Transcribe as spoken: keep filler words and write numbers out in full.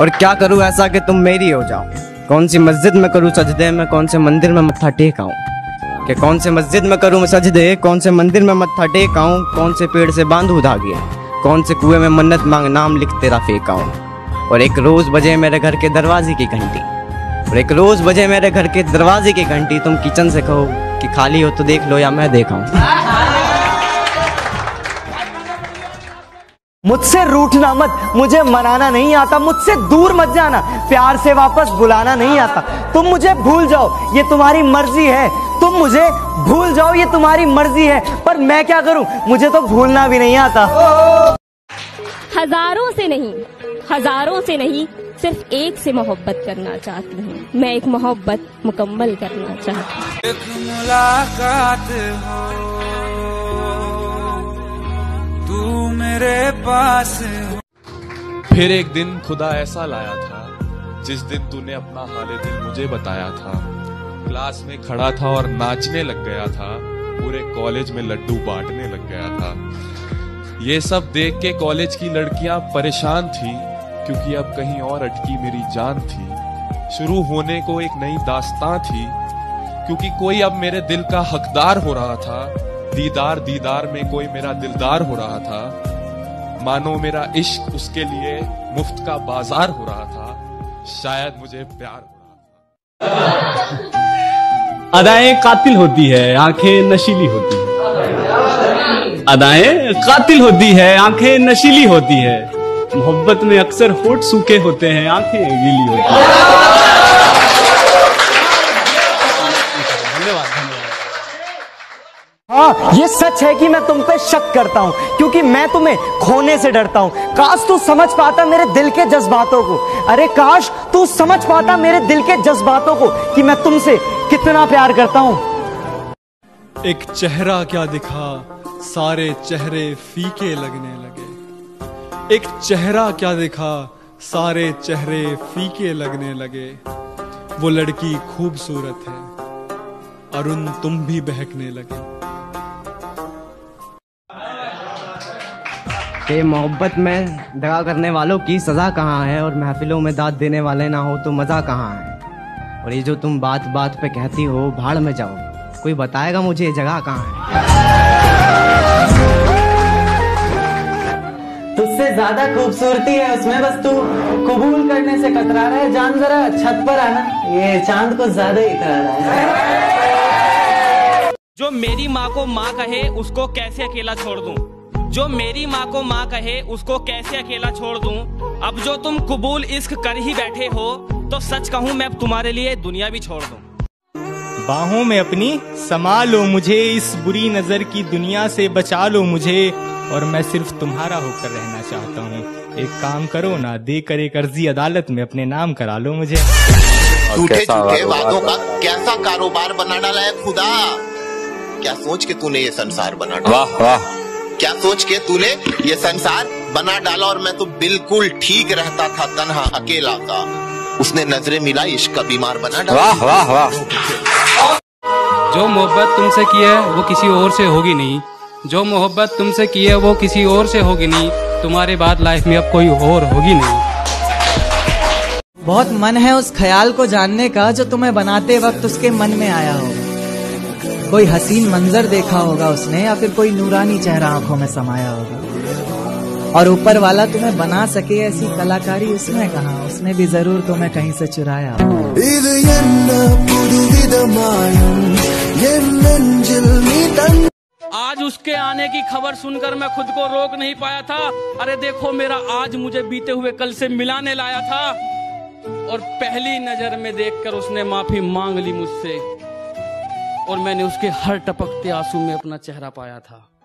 और क्या करूँ ऐसा कि तुम मेरी हो जाओ। कौन सी मस्जिद में करूँ सजदे, मैं कौन से मंदिर में मत्था टेक आऊँ। कि कौन से मस्जिद में करूँ सजदे, कौन से मंदिर में मत्था टेक आऊँ। कौन से पेड़ से बांधू धागे, कौन से कुएं में मन्नत मांग, नाम लिख तेरा फेंक आऊँ। और एक रोज़ बजे मेरे घर के दरवाजे की घंटी, और एक रोज़ बजे मेरे घर के दरवाजे की घंटी। तुम किचन से कहो कि खाली हो तो देख लो या मैं देखाऊँ। मुझसे रूठना मत, मुझे मनाना नहीं आता। मुझसे दूर मत जाना, प्यार से वापस बुलाना नहीं आता। तुम मुझे भूल जाओ ये तुम्हारी मर्जी है, तुम मुझे भूल जाओ ये तुम्हारी मर्जी है, पर मैं क्या करूं, मुझे तो भूलना भी नहीं आता। हजारों से नहीं, हजारों से नहीं, सिर्फ एक से मोहब्बत करना चाहती हूं मैं। एक मोहब्बत मुकम्मल करना चाहती हूं। एक मुलाकात हो तू मेरे पास हो। फिर एक दिन खुदा ऐसा लाया था जिस दिन तूने अपना हाले दिल मुझे बताया था। क्लास में खड़ा था और नाचने लग गया था, पूरे कॉलेज में लड्डू बांटने लग गया था। ये सब देख के कॉलेज की लड़कियां परेशान थी क्योंकि अब कहीं और अटकी मेरी जान थी। शुरू होने को एक नई दास्तां थी क्योंकि कोई अब मेरे दिल का हकदार हो रहा था। दीदार दीदार में कोई मेरा दिलदार हो रहा था। मानो मेरा इश्क उसके लिए मुफ्त का बाजार हो रहा था। शायद मुझे प्यार हो रहा था। अदाएं कातिल होती है, आंखें नशीली होती है। अदाएं कातिल होती है, आंखें नशीली होती है। मोहब्बत में अक्सर होठ सूखे होते हैं, आंखें गीली होती हैं। धन्यवाद धन्यवाद। हाँ, ये सच है कि मैं तुम पे शक करता हूँ क्योंकि मैं तुम्हें खोने से डरता हूँ। काश तू समझ पाता मेरे दिल के जज्बातों को। अरे काश तू समझ पाता मेरे दिल के जज्बातों को कि मैं तुमसे कितना प्यार करता हूँ। एक चेहरा क्या दिखा, सारे चेहरे फीके लगने लगे। एक चेहरा क्या दिखा, सारे चेहरे फीके लगने लगे। वो लड़की खूबसूरत है, अरुण तुम भी बहकने लगे। मोहब्बत में दगा करने वालों की सजा कहाँ है, और महफिलों में दाद देने वाले ना हो तो मजा कहाँ है। और ये जो तुम बात बात पे कहती हो भाड़ में जाओ, कोई बताएगा मुझे ये जगह कहाँ है। तुझसे ज्यादा खूबसूरती है उसमें, बस तू कबूल करने से कतरा रहा है। जान जरा छत पर आना, ये चांद को ज्यादा ही कतरा रहा है। जो मेरी माँ को माँ कहे उसको कैसे अकेला छोड़ दूं, जो मेरी माँ को माँ कहे उसको कैसे अकेला छोड़ दूं। अब जो तुम कबूल इश्क कर ही बैठे हो, तो सच कहूँ मैं अब तुम्हारे लिए दुनिया भी छोड़ दूं। बाहों में अपनी समा लो मुझे, इस बुरी नजर की दुनिया से बचा लो मुझे। और मैं सिर्फ तुम्हारा होकर रहना चाहता हूँ। एक काम करो ना, देकर एक अर्जी अदालत में अपने नाम करा लो मुझे। झूठे झूठे वादों का कैसा कारोबार बना डाला है खुदा। क्या सोच के तूने ये संसार बना डाला, वाह वाह। क्या सोच के तूने ये संसार बना डाला। और मैं तो बिल्कुल ठीक रहता था तन्हा अकेला था, उसने नजरें मिला इश्क का बीमार बना डाला। वाह वाह वाह। जो मोहब्बत तुमसे की है वो किसी और से होगी नहीं, जो मोहब्बत तुमसे की है वो किसी और से होगी नहीं। तुम्हारे बाद लाइफ में अब कोई और होगी नहीं। बहुत मन है उस ख्याल को जानने का जो तुम्हें बनाते वक्त उसके मन में आया हो। कोई हसीन मंजर देखा होगा उसने, या फिर कोई नूरानी चेहरा आंखों में समाया होगा। और ऊपर वाला तुम्हें बना सके ऐसी कलाकारी उसने कहा, उसने भी जरूर तुम्हें कहीं से चुराया। आज उसके आने की खबर सुनकर मैं खुद को रोक नहीं पाया था। अरे देखो मेरा आज मुझे बीते हुए कल से मिलाने लाया था। और पहली नजर में देखकर उसने माफी मांग ली मुझसे, और मैंने उसके हर टपकते आंसू में अपना चेहरा पाया था।